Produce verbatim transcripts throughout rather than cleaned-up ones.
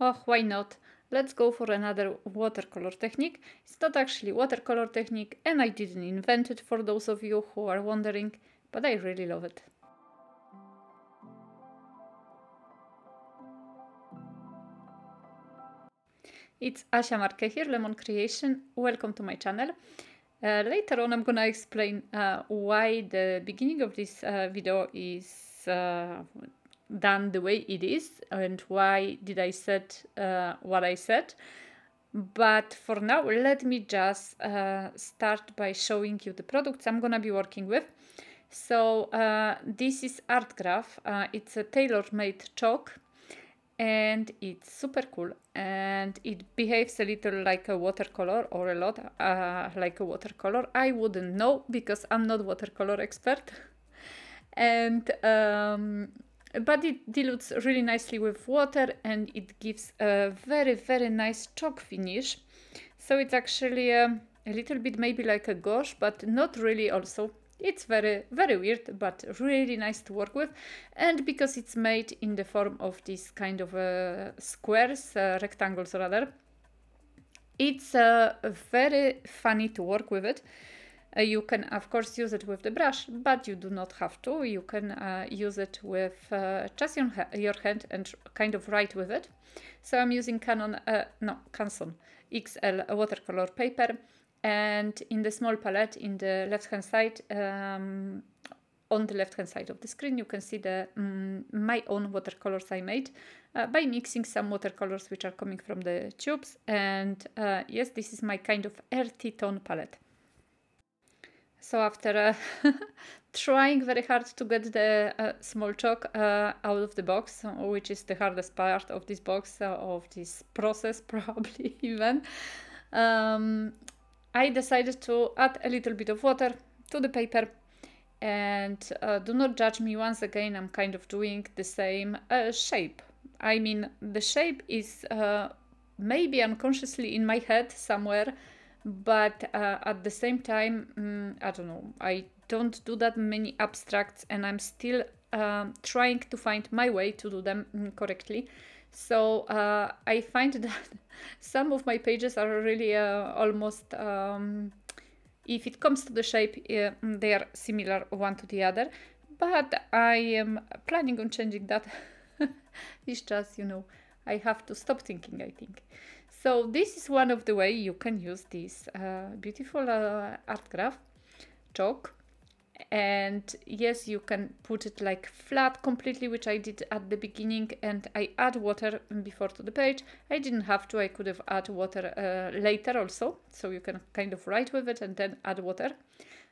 Oh, why not? Let's go for another watercolor technique. It's not actually watercolor technique, and I didn't invent it for those of you who are wondering, but I really love it. It's Asia Marquet here, Lemon Creation. Welcome to my channel. Uh, later on I'm gonna explain uh, why the beginning of this uh, video is uh, done the way it is and why did I said uh, what I said. But for now, let me just uh, start by showing you the products I'm gonna be working with. So uh, this is ARTGRAF. Uh, it's a tailor-made chalk, and it's super cool, and it behaves a little like a watercolor, or a lot uh, like a watercolor. I wouldn't know because I'm not watercolor expert. and um, but it dilutes really nicely with water, and it gives a very very nice chalk finish. So it's actually um, a little bit maybe like a gouache, but not really also. It's very, very weird, but really nice to work with. And because it's made in the form of these kind of uh, squares, uh, rectangles rather, it's uh, very funny to work with it. Uh, you can, of course, use it with the brush, but you do not have to. You can uh, use it with uh, just your, ha your hand and kind of write with it. So I'm using Canon, uh, no, Canson X L watercolor paper. And in the small palette, in the left-hand side, um, on the left-hand side of the screen, you can see the um, my own watercolors I made uh, by mixing some watercolors which are coming from the tubes. And uh, yes, this is my kind of earthy tone palette. So after uh, trying very hard to get the uh, small chalk uh, out of the box, which is the hardest part of this box, uh, of this process probably even, um, I decided to add a little bit of water to the paper, and uh, do not judge me once again, I'm kind of doing the same uh, shape. I mean, the shape is uh, maybe unconsciously in my head somewhere, but uh, at the same time, um, I don't know, I don't do that many abstracts, and I'm still um, trying to find my way to do them correctly. So uh, I find that some of my pages are really uh, almost, um, if it comes to the shape, uh, they are similar one to the other, but I am planning on changing that. It's just, you know, I have to stop thinking, I think. So this is one of the way you can use this uh, beautiful uh, ARTGRAF chalk. And yes, you can put it like flat completely, which I did at the beginning, and I add water before to the page. I didn't have to, I could have add water uh, later also, so you can kind of write with it and then add water.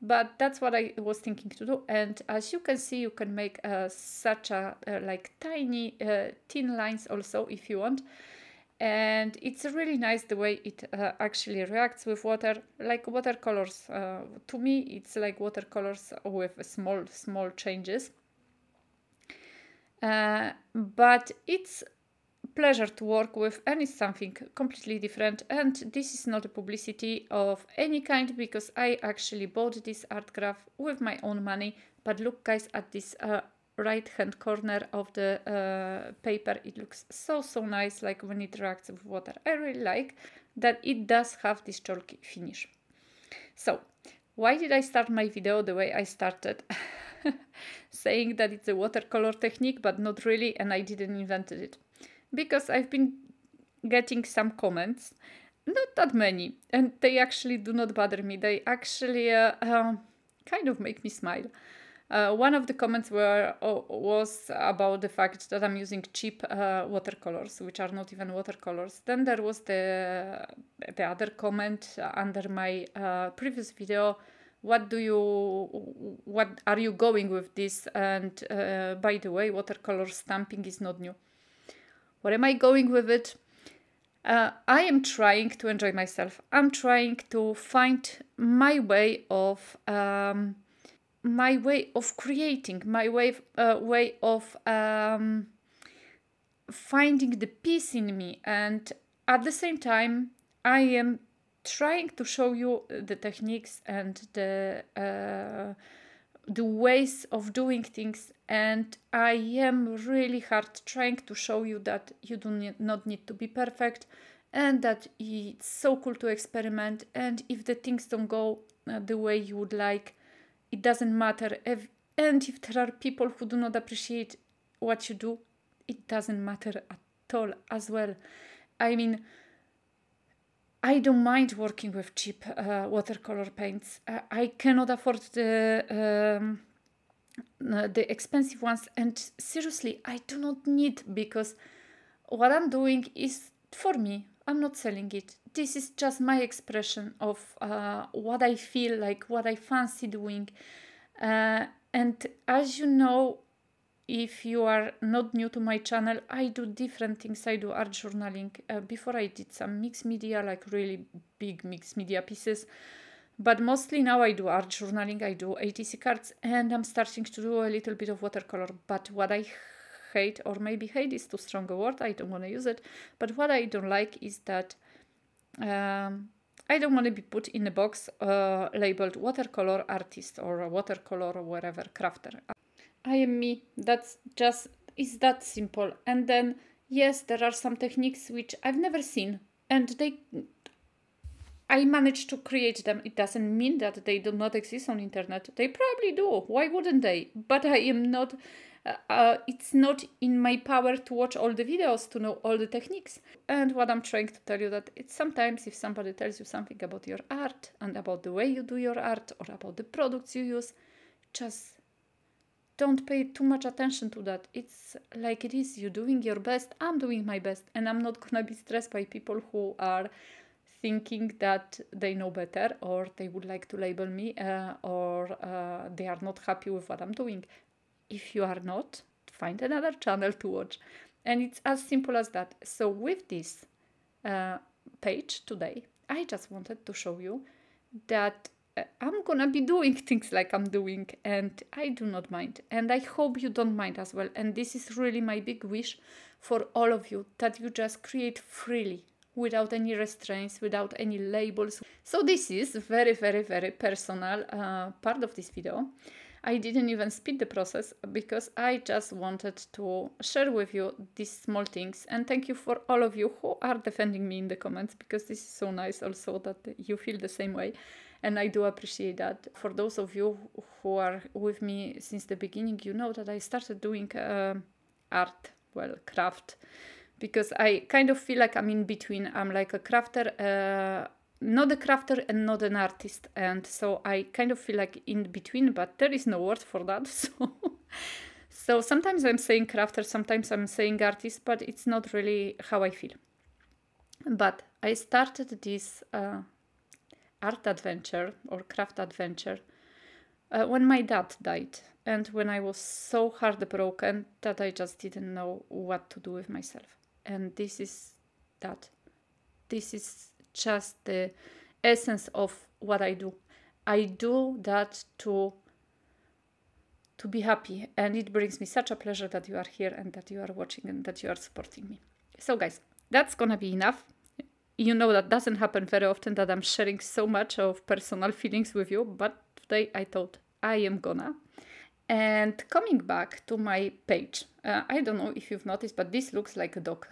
But that's what I was thinking to do, and as you can see, you can make uh, such a uh, like tiny uh, thin lines also if you want. And it's really nice the way it uh, actually reacts with water, like watercolors. Uh, to me, it's like watercolors with small, small changes. Uh, but it's a pleasure to work with, and it's something completely different. And this is not a publicity of any kind, because I actually bought this ARTGRAF with my own money. But look, guys, at this uh, right hand corner of the uh, paper. It looks so so nice, like when it reacts with water. I really like that it does have this chalky finish. So why did I start my video the way I started? Saying that it's a watercolor technique, but not really, and I didn't invent it. Because I've been getting some comments, not that many, and they actually do not bother me. They actually uh, uh, kind of make me smile. Uh, one of the comments were, oh, was about the fact that I'm using cheap uh, watercolors, which are not even watercolors. Then there was the, the other comment under my uh, previous video, what do you, what are you going with this? And uh, by the way, watercolor stamping is not new. What am I going with it? Uh, I am trying to enjoy myself. I'm trying to find my way of... Um, my way of creating, my way, uh, way of um, finding the peace in me. And at the same time, I am trying to show you the techniques and the uh, the ways of doing things, and I am really hard trying to show you that you do need, not need to be perfect, and that it's so cool to experiment, and if the things don't go uh, the way you would like, it doesn't matter. If, and if there are people who do not appreciate what you do, it doesn't matter at all as well. I mean, I don't mind working with cheap uh, watercolor paints. Uh, I cannot afford the, um, the expensive ones, and seriously, I do not need, because what I'm doing is for me. I'm not selling it. This is just my expression of uh, what I feel like, what I fancy doing. Uh, and as you know, if you are not new to my channel, I do different things. I do art journaling. Uh, before I did some mixed media, like really big mixed media pieces. But mostly now I do art journaling, I do A T C cards, and I'm starting to do a little bit of watercolor. But what I hate, or maybe hate is too strong a word, I don't want to use it. But what I don't like is that um, I don't want to be put in a box uh, labeled watercolor artist or watercolor or whatever crafter. I am me. That's just, it's that simple. And then, yes, there are some techniques which I've never seen, and they, I managed to create them. It doesn't mean that they do not exist on internet. They probably do. Why wouldn't they? But I am not, uh, uh, it's not in my power to watch all the videos, to know all the techniques. And what I'm trying to tell you that it's sometimes if somebody tells you something about your art and about the way you do your art or about the products you use, just don't pay too much attention to that. It's like it is. You're doing your best. I'm doing my best. And I'm not going to be stressed by people who are thinking that they know better or they would like to label me uh, or uh, they are not happy with what I'm doing. If you are not, find another channel to watch. And it's as simple as that. So with this uh, page today, I just wanted to show you that I'm gonna be doing things like I'm doing, and I do not mind, and I hope you don't mind as well. And this is really my big wish for all of you, that you just create freely, without any restraints, without any labels. So this is very very very personal uh, part of this video. I didn't even speed the process because I just wanted to share with you these small things, and thank you for all of you who are defending me in the comments, because this is so nice also that you feel the same way. And I do appreciate that. For those of you who are with me since the beginning, you know that I started doing uh, art, well, craft, because I kind of feel like I'm in between. I'm like a crafter, uh, not a crafter and not an artist. And so I kind of feel like in between, but there is no word for that. So, so sometimes I'm saying crafter, sometimes I'm saying artist, but it's not really how I feel. But I started this Uh, art adventure or craft adventure uh, when my dad died, and when I was so heartbroken that I just didn't know what to do with myself. And this is that. This is just the essence of what I do. I do that to to be happy, and it brings me such a pleasure that you are here and that you are watching and that you are supporting me. So guys, that's gonna be enough. You know that doesn't happen very often, that I'm sharing so much of personal feelings with you, but today I thought I am gonna. And coming back to my page, uh, I don't know if you've noticed, but this looks like a dog.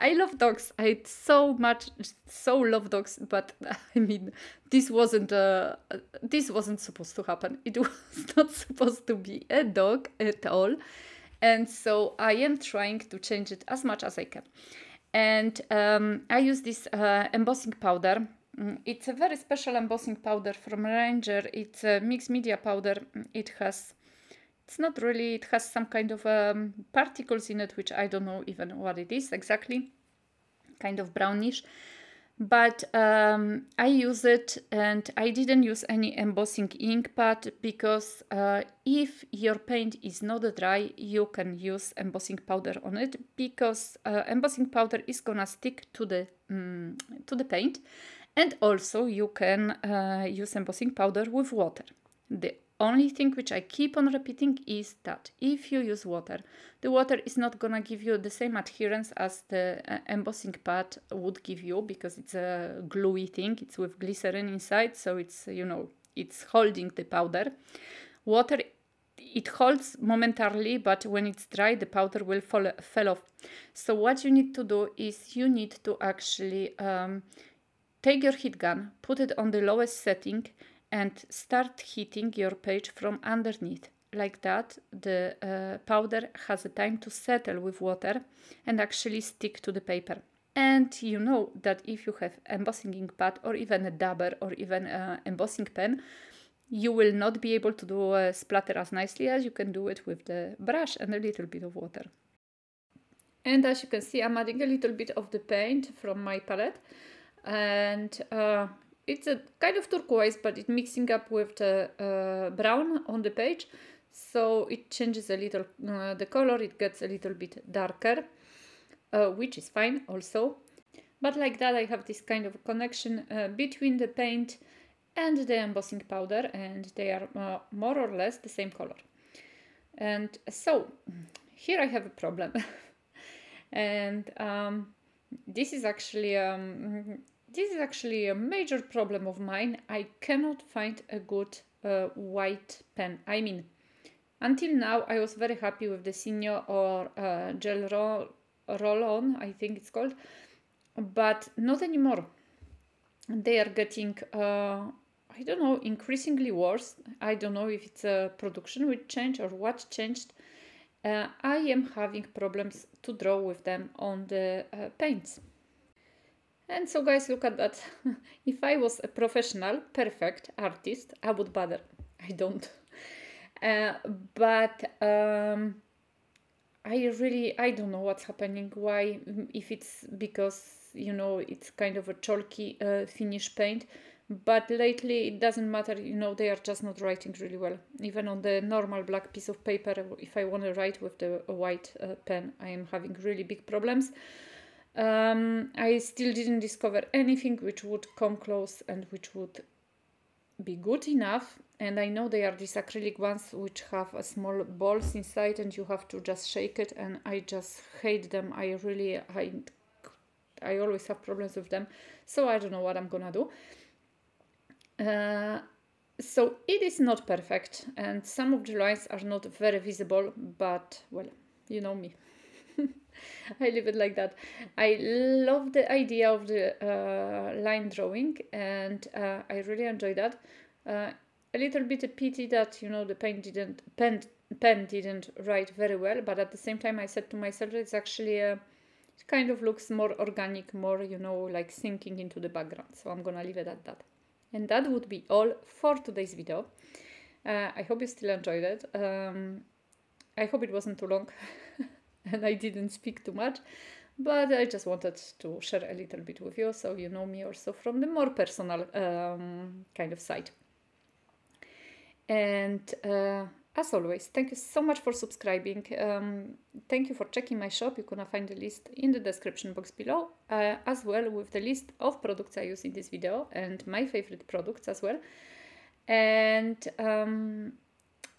I love dogs. I so much, so love dogs, but I mean, this wasn't uh, this wasn't supposed to happen. It was not supposed to be a dog at all. And so I am trying to change it as much as I can. And um, I use this uh, embossing powder. It's a very special embossing powder from Ranger. It's a mixed media powder. It has, it's not really, it has some kind of um, particles in it, which I don't know even what it is exactly. Kind of brownish. But um, I use it, and I didn't use any embossing ink pad, because uh, if your paint is not dry, you can use embossing powder on it, because uh, embossing powder is gonna stick to the um, to the paint, and also you can uh, use embossing powder with water. The only thing which I keep on repeating is that if you use water, the water is not gonna give you the same adherence as the uh, embossing pad would give you, because it's a gluey thing, it's with glycerin inside, so it's, you know, it's holding the powder. Water, it holds momentarily, but when it's dry, the powder will fall, fall off. So what you need to do is you need to actually um, take your heat gun, put it on the lowest setting and start heating your page from underneath. Like that, the uh, powder has a time to settle with water and actually stick to the paper. And you know that if you have embossing ink pad or even a dabber or even an embossing pen, you will not be able to do a splatter as nicely as you can do it with the brush and a little bit of water. And as you can see, I'm adding a little bit of the paint from my palette, and uh, it's a kind of turquoise, but it's mixing up with the uh, brown on the page, so it changes a little uh, the color, it gets a little bit darker, uh, which is fine also. But like that, I have this kind of connection uh, between the paint and the embossing powder, and they are uh, more or less the same color. And so here I have a problem. And um, this is actually um, this is actually a major problem of mine. I cannot find a good uh, white pen. I mean, until now I was very happy with the Signo or uh, gel roll, roll on, I think it's called, but not anymore. They are getting uh, I don't know, increasingly worse. I don't know if it's a production which changed or what changed. Uh, I am having problems to draw with them on the uh, paints. And so guys, look at that. If I was a professional, perfect artist, I would bother. I don't. Uh, but um, I really, I don't know what's happening. Why, if it's because, you know, it's kind of a chalky uh, finish paint, but lately it doesn't matter, you know, they are just not writing really well. Even on the normal black piece of paper, if I want to write with the white uh, pen, I am having really big problems. Um, I still didn't discover anything which would come close and which would be good enough. And I know they are these acrylic ones which have a small balls inside and you have to just shake it, and I just hate them. I really, I I always have problems with them, so I don't know what I'm gonna do. Uh, so it is not perfect, and some of the lines are not very visible, but well, you know me. I leave it like that. I love the idea of the uh, line drawing, and uh, I really enjoy that. Uh, a little bit a pity that, you know, the pen didn't, pen, pen didn't write very well, but at the same time I said to myself, it's actually a It kind of looks more organic, more, you know, like sinking into the background. So I'm gonna leave it at that. And that would be all for today's video. Uh, I hope you still enjoyed it. Um, I hope it wasn't too long and I didn't speak too much, but I just wanted to share a little bit with you, so you know me also from the more personal um, kind of side. And uh, as always, thank you so much for subscribing. Um, thank you for checking my shop. You're gonna find the list in the description box below, uh, as well with the list of products I use in this video and my favorite products as well. And um,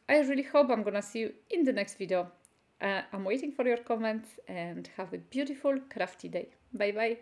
I really hope I'm gonna see you in the next video. Uh, I'm waiting for your comments, and have a beautiful crafty day. Bye bye.